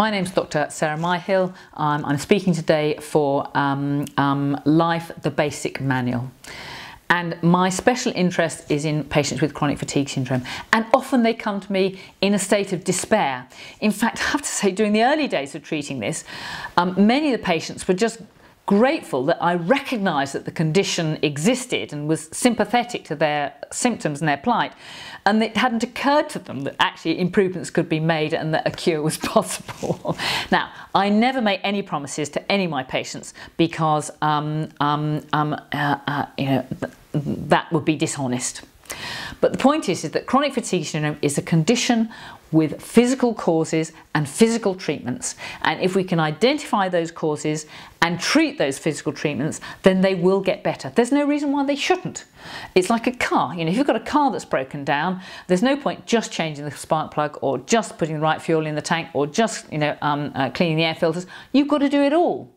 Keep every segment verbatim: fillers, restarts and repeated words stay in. My name's Doctor Sarah Myhill. Um, I'm speaking today for um, um, Life, the Basic Manual. And my special interest is in patients with chronic fatigue syndrome. And often they come to me in a state of despair. In fact, I have to say, during the early days of treating this, um, many of the patients were just grateful that I recognised that the condition existed and was sympathetic to their symptoms and their plight, and it hadn't occurred to them that actually improvements could be made and that a cure was possible. Now, I never make any promises to any of my patients because um, um, um, uh, uh, you know, that would be dishonest. But the point is, is that chronic fatigue syndrome is a condition with physical causes and physical treatments. And if we can identify those causes and treat those physical treatments, then they will get better. There's no reason why they shouldn't. It's like a car. You know, if you've got a car that's broken down, there's no point just changing the spark plug or just putting the right fuel in the tank or just, you know, um, uh, cleaning the air filters. You've got to do it all.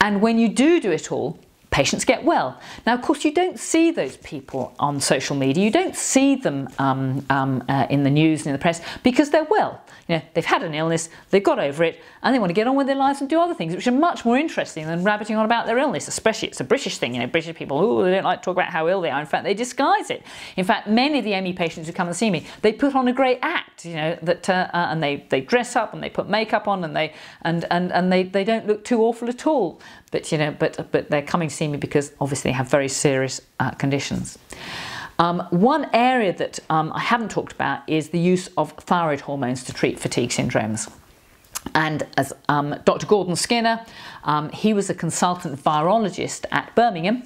And when you do do it all, patients get well. Now, of course, you don't see those people on social media. You don't see them um, um, uh, in the news and in the press because they're well. You know, they've had an illness, they've got over it, and they want to get on with their lives and do other things, which are much more interesting than rabbiting on about their illness. Especially, it's a British thing. You know, British people, oh, they don't like to talk about how ill they are. In fact, they disguise it. In fact, many of the M E patients who come and see me, they put on a great act. You know, that uh, uh, and they they dress up and they put makeup on and they and and and they they don't look too awful at all. But you know, but but they're coming to see me because obviously they have very serious uh, conditions. Um, one area that um, I haven't talked about is the use of thyroid hormones to treat fatigue syndromes. And as um, Doctor Gordon Skinner, um, he was a consultant virologist at Birmingham,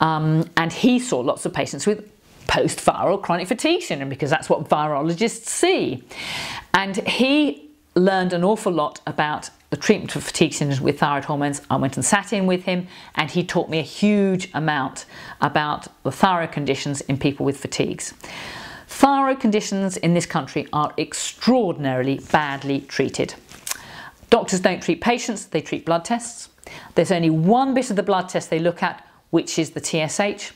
um, and he saw lots of patients with post-viral chronic fatigue syndrome because that's what virologists see. And he learned an awful lot about the treatment of fatigue syndrome with thyroid hormones. I went and sat in with him and he taught me a huge amount about the thyroid conditions in people with fatigues. Thyroid conditions in this country are extraordinarily badly treated. Doctors don't treat patients, they treat blood tests. There's only one bit of the blood test they look at, which is the T S H,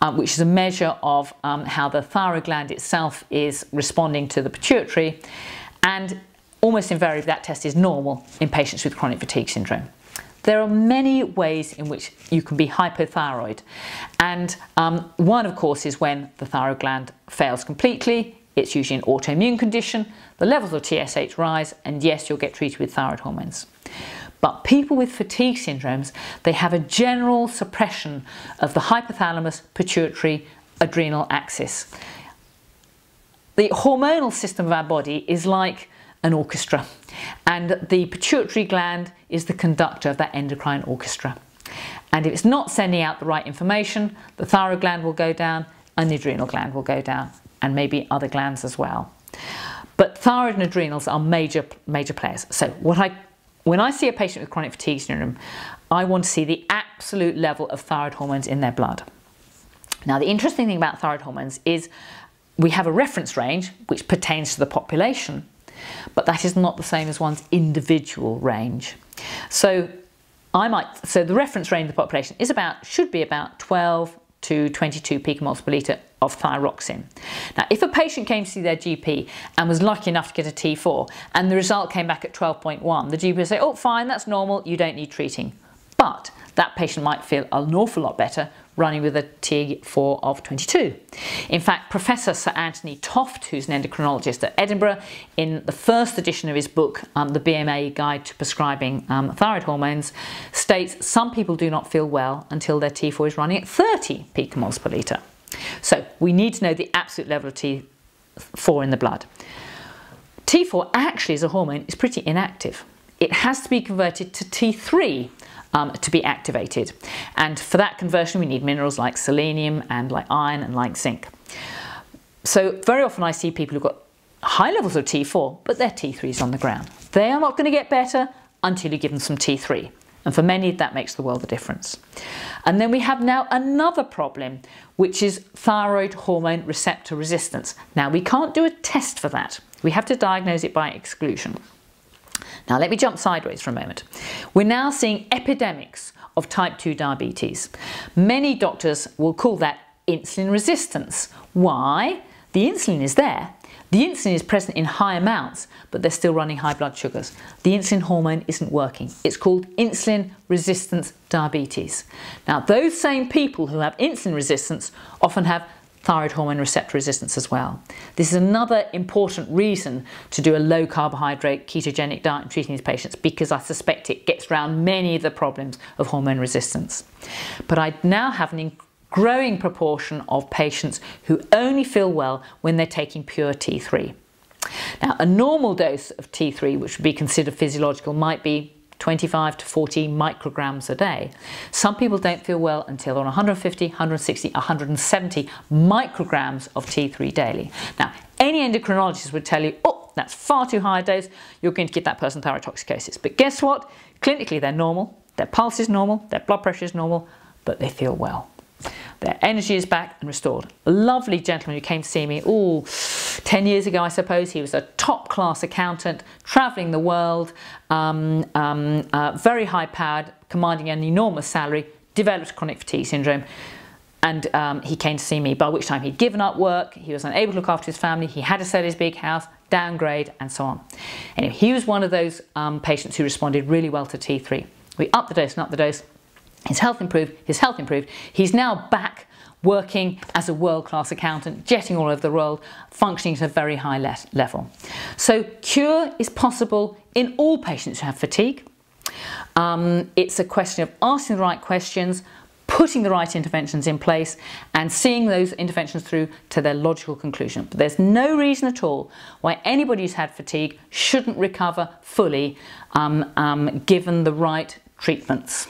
um, which is a measure of um, how the thyroid gland itself is responding to the pituitary, and almost invariably, that test is normal in patients with chronic fatigue syndrome. There are many ways in which you can be hypothyroid. And um, one, of course, is when the thyroid gland fails completely. It's usually an autoimmune condition. The levels of T S H rise, and yes, you'll get treated with thyroid hormones. But people with fatigue syndromes, they have a general suppression of the hypothalamus, pituitary, adrenal axis. The hormonal system of our body is like an orchestra, and the pituitary gland is the conductor of that endocrine orchestra, and if it's not sending out the right information, the thyroid gland will go down and the adrenal gland will go down, and maybe other glands as well. But thyroid and adrenals are major major players. So what I when I see a patient with chronic fatigue syndrome, I want to see the absolute level of thyroid hormones in their blood. Now, the interesting thing about thyroid hormones is we have a reference range which pertains to the population, but that is not the same as one's individual range. So I might, so the reference range of the population is about, should be about twelve to twenty-two picomoles per litre of thyroxine. Now, if a patient came to see their G P and was lucky enough to get a T four and the result came back at twelve point one, the G P would say, oh, fine, that's normal, you don't need treating. But that patient might feel an awful lot better running with a T four of twenty-two. In fact, Professor Sir Anthony Toft, who's an endocrinologist at Edinburgh, in the first edition of his book, um, The B M A Guide to Prescribing um, Thyroid Hormones, states some people do not feel well until their T four is running at thirty picomoles per litre. So we need to know the absolute level of T four in the blood. T four actually as a hormone is pretty inactive. It has to be converted to T three um, to be activated. And for that conversion, we need minerals like selenium and like iron and like zinc. So very often I see people who've got high levels of T four, but their T three is on the ground. They are not going to get better until you give them some T three. And for many, that makes the world a difference. And then we have now another problem, which is thyroid hormone receptor resistance. Now, we can't do a test for that. We have to diagnose it by exclusion. Now, let me jump sideways for a moment. We're now seeing epidemics of type two diabetes. Many doctors will call that insulin resistance. Why? The insulin is there. The insulin is present in high amounts, but they're still running high blood sugars. The insulin hormone isn't working. It's called insulin resistance diabetes. Now, those same people who have insulin resistance often have thyroid hormone receptor resistance as well. This is another important reason to do a low carbohydrate ketogenic diet in treating these patients, because I suspect it gets around many of the problems of hormone resistance. But I now have an growing proportion of patients who only feel well when they're taking pure T three. Now, a normal dose of T three, which would be considered physiological, might be twenty-five to forty micrograms a day. Some people don't feel well until on one hundred fifty, one hundred sixty, one hundred seventy micrograms of T three daily. Now, any endocrinologist would tell you, oh, that's far too high a dose, you're going to give that person thyrotoxicosis. But guess what? Clinically, they're normal, their pulse is normal, their blood pressure is normal, but they feel well. Their energy is back and restored. A lovely gentleman who came to see me, oh, ten years ago, I suppose. He was a top-class accountant, travelling the world, um, um, uh, very high-powered, commanding an enormous salary, developed chronic fatigue syndrome, and um, he came to see me, by which time he'd given up work, he was unable to look after his family, he had to sell his big house, downgrade, and so on. Anyway, he was one of those um, patients who responded really well to T three. We upped the dose and upped the dose. His health improved, his health improved. He's now back working as a world-class accountant, jetting all over the world, functioning at a very high le level. So cure is possible in all patients who have fatigue. Um, it's a question of asking the right questions, putting the right interventions in place, and seeing those interventions through to their logical conclusion. But there's no reason at all why anybody who's had fatigue shouldn't recover fully um, um, given the right treatments.